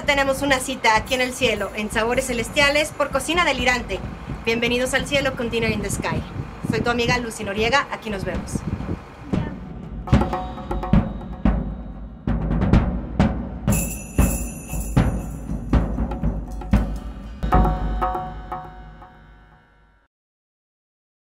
ya tenemos una cita aquí en el cielo, en Sabores Celestiales por Cocina Delirante. Bienvenidos al cielo con Dinner in the Sky. Soy tu amiga Lucy Noriega, aquí nos vemos.